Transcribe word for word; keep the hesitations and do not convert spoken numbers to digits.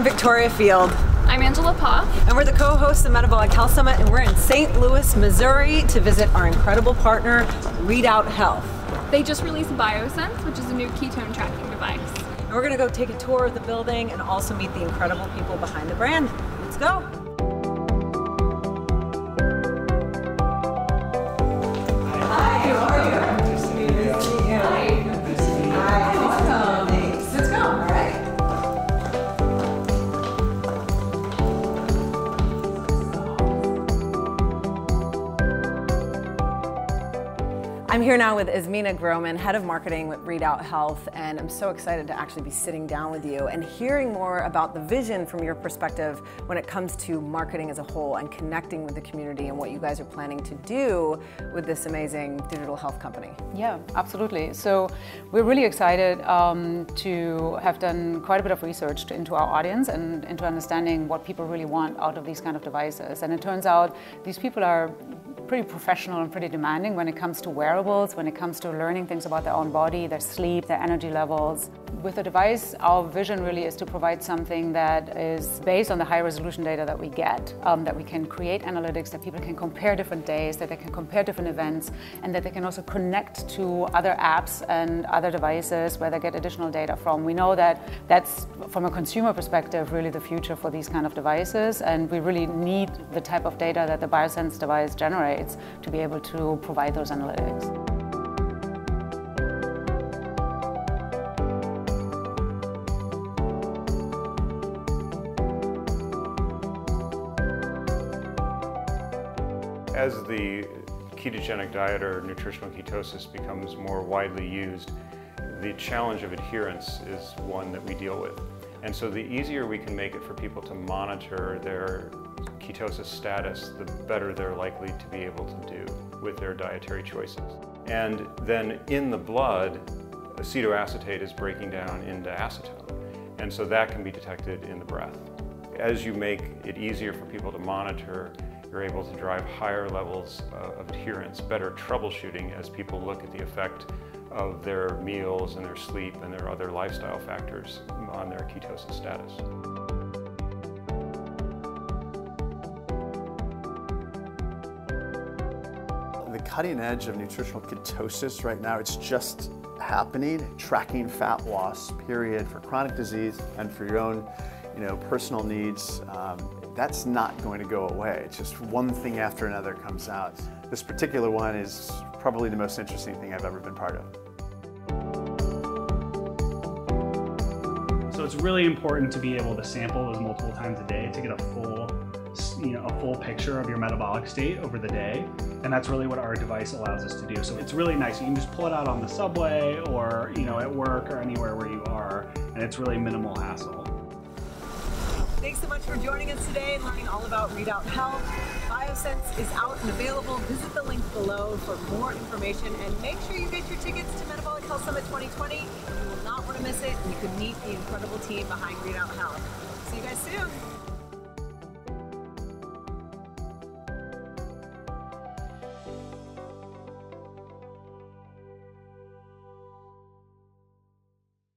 I'm Victoria Field. I'm Angela Paugh. And we're the co-hosts of Metabolic Health Summit, and we're in Saint Louis, Missouri to visit our incredible partner, Readout Health. They just released BioSense, which is a new ketone tracking device. And we're going to go take a tour of the building and also meet the incredible people behind the brand. Let's go. I'm here now with Ismina Groman, Head of Marketing with Readout Health, and I'm so excited to actually be sitting down with you and hearing more about the vision from your perspective when it comes to marketing as a whole and connecting with the community and what you guys are planning to do with this amazing digital health company. Yeah, absolutely. So we're really excited um, to have done quite a bit of research into our audience and into understanding what people really want out of these kind of devices. And it turns out these people are pretty professional and pretty demanding when it comes to wearables, when it comes to learning things about their own body, their sleep, their energy levels. With the device, our vision really is to provide something that is based on the high resolution data that we get, um, that we can create analytics, that people can compare different days, that they can compare different events, and that they can also connect to other apps and other devices where they get additional data from. We know that that's, from a consumer perspective, really the future for these kind of devices, and we really need the type of data that the BioSense device generates to be able to provide those analytics. As the ketogenic diet or nutritional ketosis becomes more widely used, the challenge of adherence is one that we deal with. And so the easier we can make it for people to monitor their ketosis status, the better they're likely to be able to do with their dietary choices. And then in the blood, acetoacetate is breaking down into acetone, and so that can be detected in the breath. As you make it easier for people to monitor, you're able to drive higher levels of adherence, better troubleshooting as people look at the effect of their meals and their sleep and their other lifestyle factors on their ketosis status. Cutting edge of nutritional ketosis right now, it's just happening, tracking fat loss, period, for chronic disease and for your own you know, personal needs. Um, that's not going to go away. It's just one thing after another comes out. This particular one is probably the most interesting thing I've ever been part of. So it's really important to be able to sample those multiple times a day to get a full you know, a full picture of your metabolic state over the day, and that's really what our device allows us to do. So it's really nice. You can just pull it out on the subway or, you know, at work or anywhere where you are, and it's really minimal hassle. Thanks so much for joining us today and learning all about Readout Health. BioSense is out and available. Visit the link below for more information, and make sure you get your tickets to Metabolic Health Summit twenty twenty. You will not want to miss it, and you can meet the incredible team behind Readout Health. See you guys soon.